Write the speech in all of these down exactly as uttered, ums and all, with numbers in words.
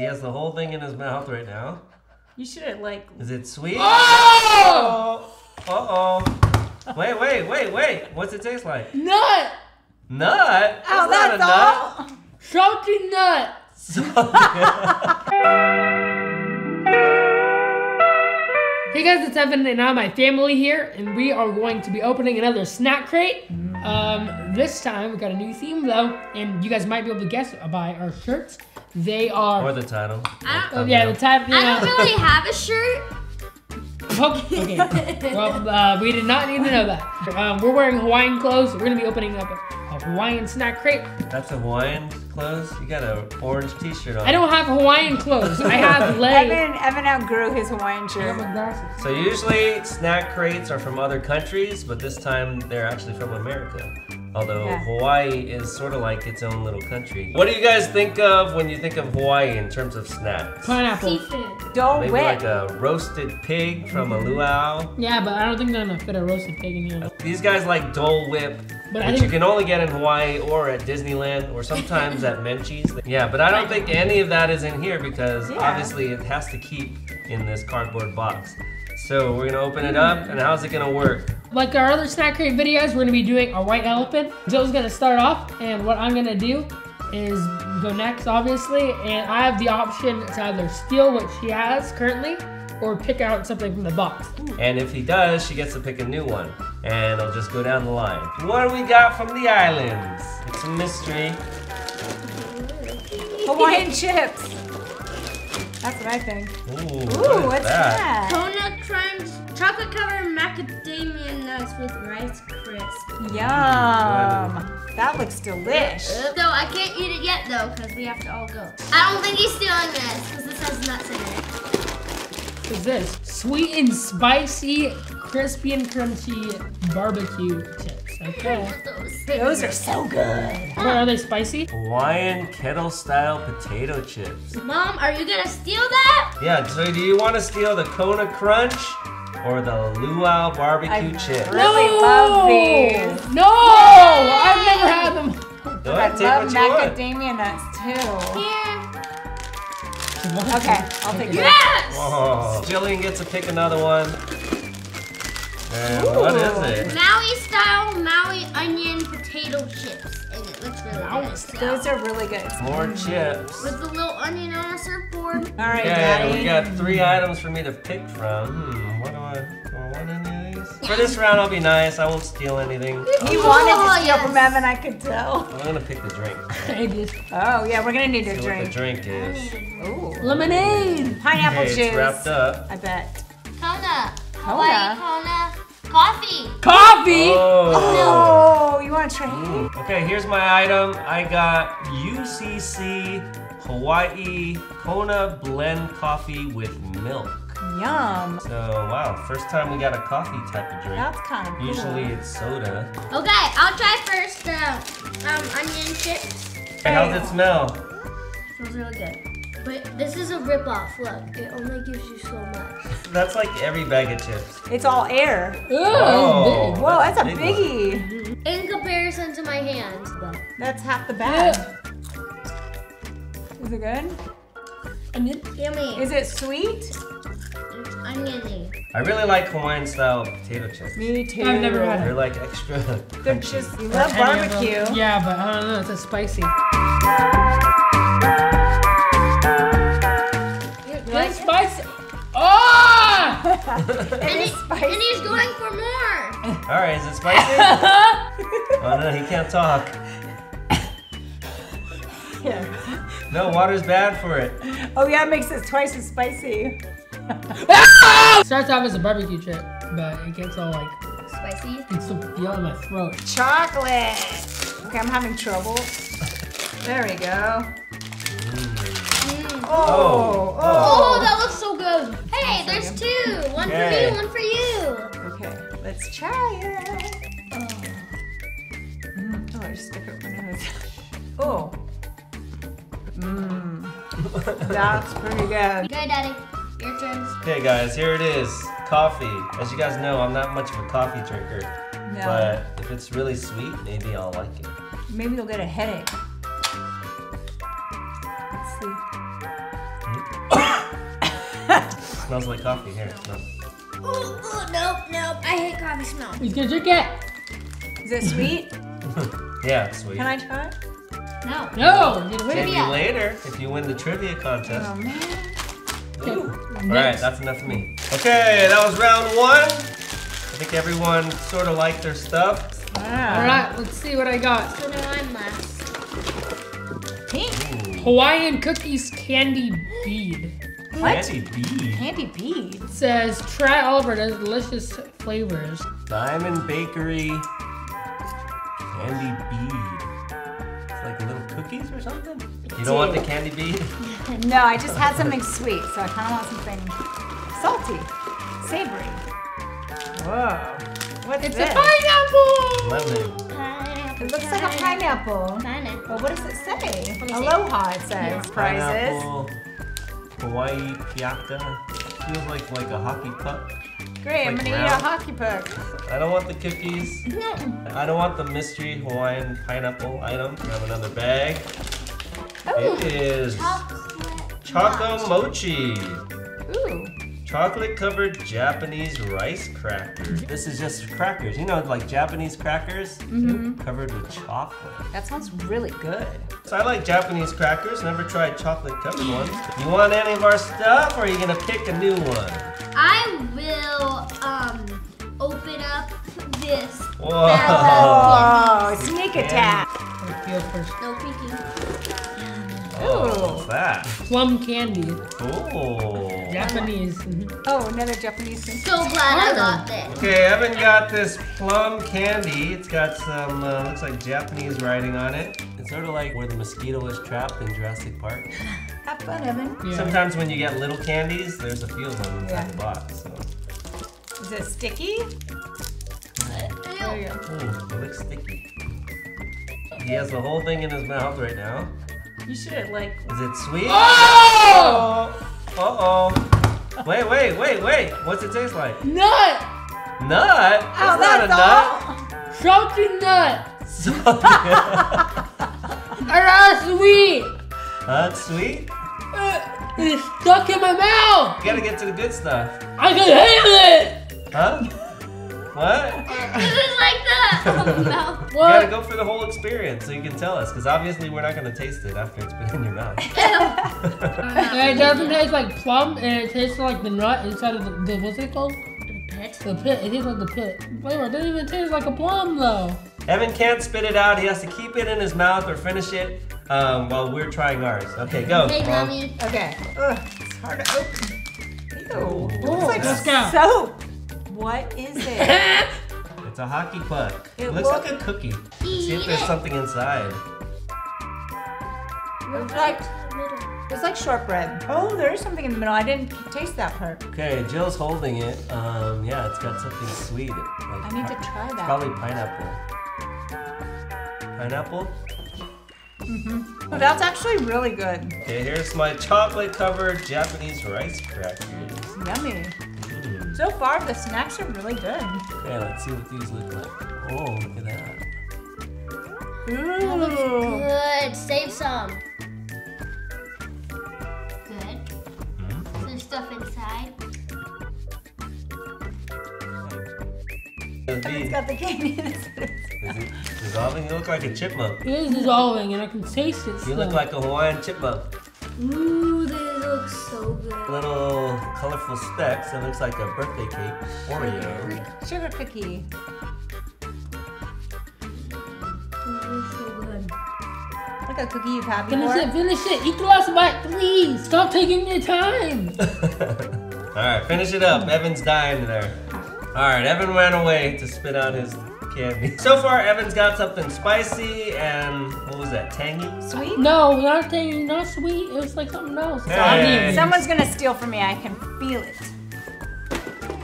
He has the whole thing in his mouth right now. You should like. Is it sweet? Oh! Uh-oh. Uh-oh. Wait, wait, wait, wait. What's it taste like? Nut. Nut? Oh, that's, that's all. Nut. Salty nut. Hey guys, it's Evan and I, my family here, and we are going to be opening another snack crate. Um, this time we got a new theme though, and you guys might be able to guess by our shirts. They are or the title. I don't, oh yeah, the title. I don't really have a shirt. Okay. okay. Well, uh, we did not need to know that. Um, we're wearing Hawaiian clothes. We're gonna be opening up a Hawaiian snack crate. That's Hawaiian clothes? You got an orange t-shirt on. I don't have Hawaiian clothes. I have legs. Evan, Evan outgrew his Hawaiian shirt. So usually snack crates are from other countries, but this time they're actually from America. Although yeah. Hawaii is sort of like its own little country. What do you guys think of when you think of Hawaii in terms of snacks? Pineapple. Seafood. Dole Whip. Maybe like a roasted pig from a luau. Yeah, but I don't think they're gonna fit a roasted pig in here. These guys like Dole Whip, but which you can only get in Hawaii or at Disneyland or sometimes at Menchie's. Yeah, but I don't think any of that is in here because yeah. obviously it has to keep in this cardboard box. So we're gonna open it up, and how's it gonna work? Like our other snack crate videos, we're gonna be doing our white elephant. Joe's gonna start off, and what I'm gonna do is go next, obviously, and I have the option to either steal what she has currently, or pick out something from the box. And if he does, she gets to pick a new one, and I'll just go down the line. What do we got from the islands? It's a mystery. Hawaiian chips. That's what I think. Ooh, Ooh what what's that? that? Kona Crunch chocolate covered macadamia nuts with rice crisp. Yum. Mm, that looks delish. So I can't eat it yet though, because we have to all go. I don't think he's stealing this, because this has nuts in it. What's this? Sweet and spicy, crispy and crunchy barbecue chips. Okay. Those, those are so good. But are they spicy? Hawaiian kettle style potato chips. Mom, are you gonna steal that? Yeah, so do you wanna steal the Kona Crunch or the Luau barbecue I chips? I really no! love these. No, Yay! I've never had them. Go ahead, I love macadamia nuts too. Here. Okay, I'll pick it. Yes! Whoa. Jillian gets to pick another one. And Ooh. What is it? Maui style Maui onion potato chips, and it looks really wow. good. So. Those are really good. More mm-hmm. chips. With the little onion on a surfboard. All right, yeah, Daddy. We got three items for me to pick from. Hmm, what do I, do I want any of these? For this round, I'll be nice. I won't steal anything. You oh, wanted to steal yes. from Evan, I could tell. I'm gonna pick the drink. Oh yeah, we're gonna need a drink. What the drink is. Ooh. Lemonade. Pineapple okay, juice. It's wrapped up. I bet. Kona. Kona. Kona. Coffee. Coffee? Oh, oh you want to try it? Okay, here's my item. I got U C C Hawaii Kona Blend Coffee with milk. Yum. So, wow, first time we got a coffee type of drink. That's kind of cool. Usually it's soda. Okay, I'll try first the um, onion chips. Hey, how's it smell? Smells really good. But this is a ripoff, look. It only gives you so much. That's like every bag of chips. It's all air. Ooh, Whoa, Whoa that's, that's a big biggie. One. In comparison to my hand. That's half the bag. Is it good? Onion. Yummy. Is it sweet? It's oniony. I really like Hawaiian style potato chips. Me too. I've never had them. They're like extra. They're crunchy. Just, you love barbecue. Yeah, but I don't know, it's a spicy. It's spicy. Oh! it is spicy. And he's going for more. All right, is it spicy? Oh no, he can't talk. Yeah. No, water's bad for it. Oh yeah, it makes it twice as spicy. Starts off as a barbecue chip, but it gets all like spicy. It's so feel in my throat. Chocolate. Okay, I'm having trouble. There we go. Oh. Oh. Oh. Oh, that looks so good. Hey, there's two. One okay. for me, one for you. Okay, let's try it. Oh, mm. oh I just stuck up my nose. Oh. Mmm. That's pretty good. Okay, Daddy. Your turn. Okay, guys, here it is. Coffee. As you guys know, I'm not much of a coffee drinker. No. But if it's really sweet, maybe I'll like it. Maybe you'll get a headache. Let's see. smells like coffee. Here, smell. Ooh, ooh, nope, nope. I hate coffee smell. He's gonna drink it. Is it sweet? Yeah, it's sweet. Can I try it? No. No. no. Maybe later, if you win the trivia contest. Oh man. Okay. All right, that's enough of me. Okay, that was round one. I think everyone sort of liked their stuff. Wow. All right, let's see what I got. So now I'm last. Pink. Ooh. Hawaiian cookies candy bead. What? Candy bead. Candy bead. It says try all of our delicious flavors. Diamond Bakery candy bead. It's like little cookies or something. It's you don't want the candy bead? No, I just had something sweet, so I kind of want something salty, savory. Whoa. What's it's this? A pineapple. Lemon. Pineapple. It looks pineapple. like a pineapple. Pineapple. But what does it say? Aloha. It says yeah. Prizes. Pineapple. Hawaii piata. Feels like like a hockey puck. Great, like I'm gonna round. eat a hockey puck. I don't want the cookies. I don't want the mystery Hawaiian pineapple item. We have another bag. Ooh, it is choco mochi. Ooh. Chocolate covered Japanese rice crackers. This is just crackers. You know, like Japanese crackers mm-hmm. covered with chocolate. That sounds really good. So I like Japanese crackers. Never tried chocolate covered ones. You want any of our stuff or are you going to pick a new one? I will um, open up this. Whoa. Sneak attack. No peeking. Oh, what's that? Plum candy. Oh. Japanese. Oh, another Japanese thing. So glad oh. I got this. Okay, Evan got this plum candy. It's got some, uh, looks like Japanese writing on it. It's sort of like where the mosquito is trapped in Jurassic Park. Have fun, Evan. Yeah. Sometimes when you get little candies, there's a field on inside yeah. the box. So. Is it sticky? There you go. Ooh, it looks sticky. He has the whole thing in his mouth right now. You should like. Is it sweet? Oh! Uh-oh. Uh-oh. Wait, wait, wait, wait. What's it taste like? Nut! Nut? Oh, that's not a nut. Salty nut. Salty nut. That's sweet. That's sweet? Uh, it's stuck in my mouth. You gotta get to the good stuff. I can handle it. Huh? What? This is like that. Oh, no. You gotta go for the whole experience so you can tell us, because obviously we're not gonna taste it after it's been in your mouth. It doesn't taste like plum, and it tastes like the nut inside of the, the what's it called? The pit. The pit. It tastes like the pit. Flavor. It doesn't even taste like a plum though. Evan can't spit it out. He has to keep it in his mouth or finish it um, while we're trying ours. Okay, go. Hey, mommy. Okay. Ugh, it's hard to open. Ew. It looks like soap. soap. What is it? It's a hockey puck. It, it looks look like a cookie. Let's see if there's something inside. It's like, it's like shortbread. Oh, there is something in the middle. I didn't taste that part. Okay, Jill's holding it. Um, yeah, it's got something sweet. Like I need to try that. It's probably pineapple. Pineapple? Mm-hmm. Oh, that's actually really good. Okay, here's my chocolate-covered Japanese rice crackers. Yummy. So far, the snacks are really good. Okay, let's see what these look like. Oh, look at that. Ooh. That looks good. Save some. Good. Mm-hmm. Some stuff inside. It's got the candy inside. Is it dissolving? You look like a chipmunk. It is dissolving, and I can taste it. You still. look like a Hawaiian chipmunk. Ooh, they look so good. Little colorful specks. It looks like a birthday cake. Oreo. Sugar cookie. Looks so good. Like a cookie you've had before. Finish it, finish it. Eat the last bite, please. Stop taking your time. All right, finish it up. Evan's dying there. All right, Evan ran away to spit out his candy. So far, Evan's got something spicy and what was that? Tangy? Sweet? No, not tangy, not sweet. It was like something else. Hey. So, I mean, someone's gonna steal from me. I can feel it.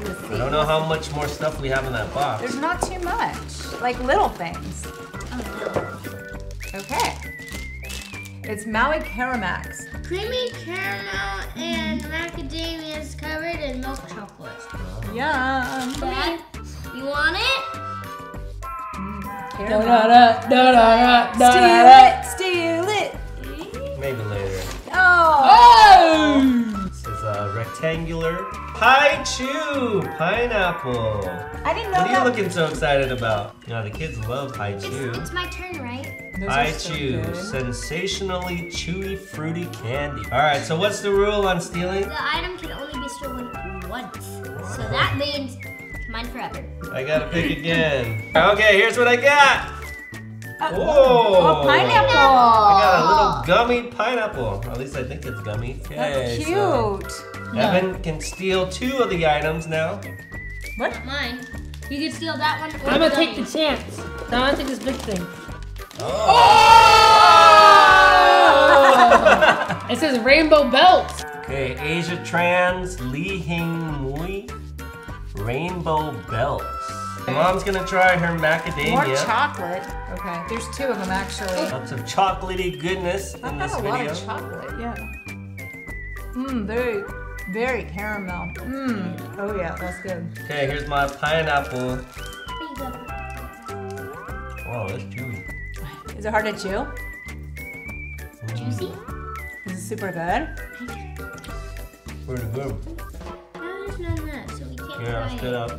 Let's see. I don't know how much more stuff we have in that box. There's not too much. Like little things. Oh, no. Okay. It's Maui Caramax. Creamy caramel and macadamia is covered in milk chocolate. Yum. Dad, you want it? Da, da, da, da, da, da, da, steal da, da. it, steal it. Maybe later. Oh! oh. This is a rectangle. rectangular Hi-Chew pineapple. I didn't know What are you looking so excited about? You know, the kids love Hi-Chew. It's, it's my turn, right? Hi-Chew, so sensationally chewy, fruity candy. All right, so what's the rule on stealing? The item can only be stolen once, wow. So that means mine forever. I gotta pick again. Okay, here's what I got. Uh, oh, pineapple! I got a little gummy pineapple. At least I think it's gummy. Okay, that's cute. So Evan can steal two of the items now. What? Not mine. You can steal that one. Or I'm gonna take the chance. No, I'm gonna take this big thing. Oh! Oh! It says rainbow belt. Okay, Asia Trans Lee Hing Mui rainbow belt. Mom's gonna try her macadamia. More chocolate. Okay, there's two of them actually. Lots of chocolatey goodness in this video. I got a lot of chocolate, yeah. Mmm, very, very caramel. Mmm, oh yeah, that's good. Okay, here's my pineapple. Wow, that's chewy. Is it hard to chew? Mm. Juicy. Is it super good? Pretty good. No, there's none of that, so we can't yeah, try it. Up.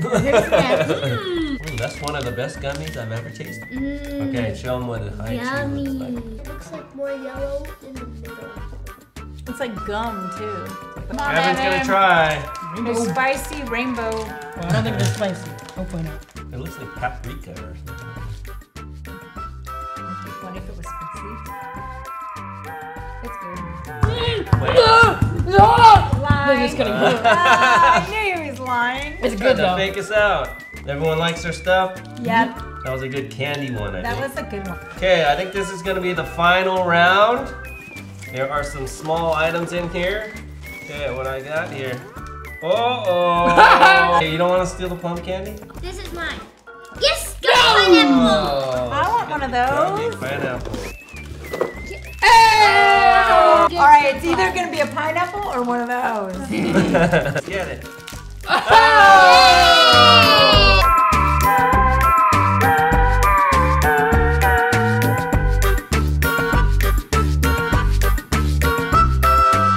mm, that's one of the best gummies I've ever tasted. Mm. Okay, show them what a Hi-Chew looks like. It looks like more yellow in the middle. It's like gum too. Come on, Evan's Evan. gonna try. Rainbow. They're spicy rainbow. Well, I don't think they're spicy. Hopefully not. It looks like paprika or something. It'd be funny if it was spicy. It's good. Mm. No! No! They're just gonna go. I knew you. Line. It's good though. Fake us out. Everyone likes their stuff? Yep. That was a good candy one, I that think. That was a good one. Okay, I think this is gonna be the final round. There are some small items in here. Okay, what I got here. Uh-oh. Hey, you don't wanna steal the plum candy? This is mine. Yes, go pineapple! Oh, I want one of those. Pineapple. Hey! Oh. Alright, it's either gonna be a pineapple or one of those. Get it. Oh!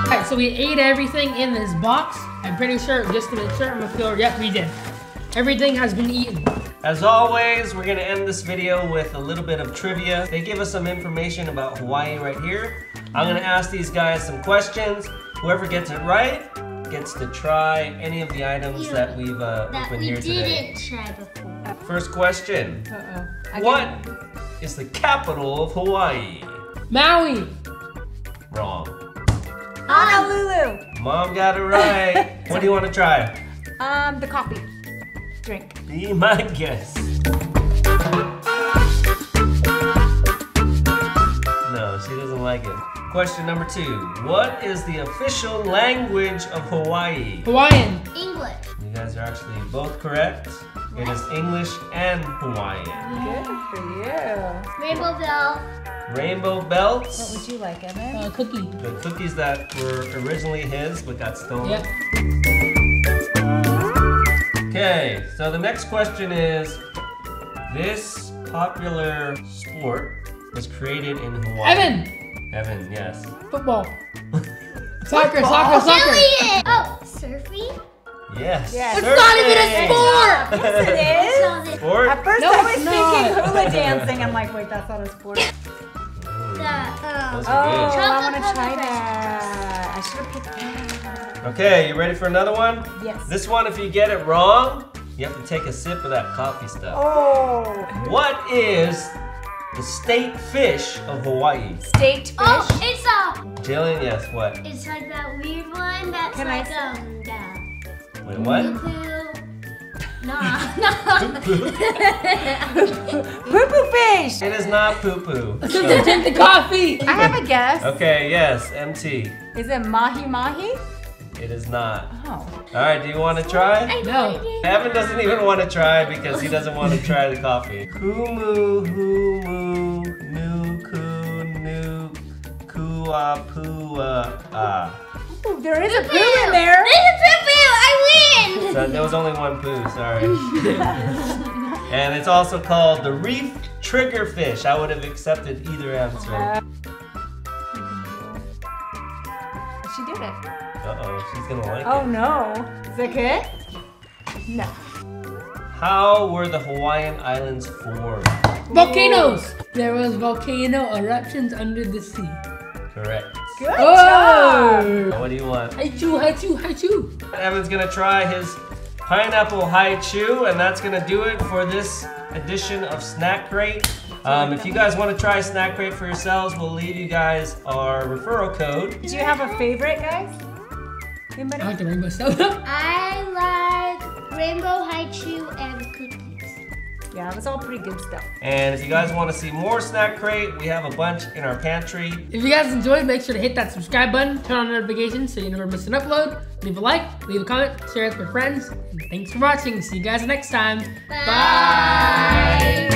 Alright, so we ate everything in this box. I'm pretty sure, just to make sure, I'm gonna feel, yep, we did. Everything has been eaten. As always, we're gonna end this video with a little bit of trivia. They give us some information about Hawaii right here. I'm gonna ask these guys some questions. Whoever gets it right, gets to try any of the items Ew, that we've uh, that opened we here today. That we didn't try before. First question. Uh-oh. What is the capital of Hawaii? Maui. Wrong. Honolulu. Mom got it right. What do you want to try? Um, the coffee drink. Be my guest. No, she doesn't like it. Question number two. What is the official language of Hawaii? Hawaiian. English. You guys are actually both correct. It is English and Hawaiian. Good for you. Rainbow belt. Rainbow belts. What would you like, Evan? Uh, cookie. The cookies that were originally his but got stolen. Yep. Okay, so the next question is, this popular sport was created in Hawaii. Evan! Evan, yes. Football. Soccer, Football. soccer, soccer. Brilliant. Oh, surfing? Yes. yes. It's surfing. Not even a sport. Yes, it is. Sport? At first no, I was thinking hula dancing. I'm like, wait, that's not a sport. Mm. That, um, oh, I want to try that. I should have picked that. Okay, you ready for another one? Yes. This one, if you get it wrong, you have to take a sip of that coffee stuff. Oh. What is the state fish of Hawaii? State fish? Oh, it's a... Jillian, yes, what? It's like that weird one that's Can like I... um, yeah. Wait, what? Poo-poo. Nah, nah. Poo-poo fish! It is not poo-poo. Let's so. drink the coffee! I have a guess. Okay, yes, M T. Is it mahi-mahi? It is not. Oh. All right, do you want to try? I know. No. Evan doesn't even want to try because he doesn't want to try the coffee. Humuhumunukunukuapuaa. Ooh, there is poo -poo. a poo in there. There's a poo poo. I win. So there was only one poo. Sorry. And it's also called the reef triggerfish. I would have accepted either answer. Uh she did it. Uh-oh, she's gonna like oh, it. Oh no. Is that good? No. How were the Hawaiian Islands formed? Volcanoes! Ooh. There was volcano eruptions under the sea. Correct. Good oh. job! What do you want? Hi-Chew, Hi-Chew, Hi-Chew! Evan's gonna try his pineapple Hi-Chew, and that's gonna do it for this edition of Snack Crate. Um, if you guys want to try Snack Crate for yourselves, we'll leave you guys our referral code. Do you have a favorite, guys? Anybody? I like the rainbow soda. I like rainbow Hi-Chew and cookies. Yeah, that's all pretty good stuff. And if you guys want to see more Snack Crate, we have a bunch in our pantry. If you guys enjoyed, make sure to hit that subscribe button, turn on notifications so you never miss an upload. Leave a like, leave a comment, share it with your friends. And thanks for watching. See you guys next time. Bye. Bye.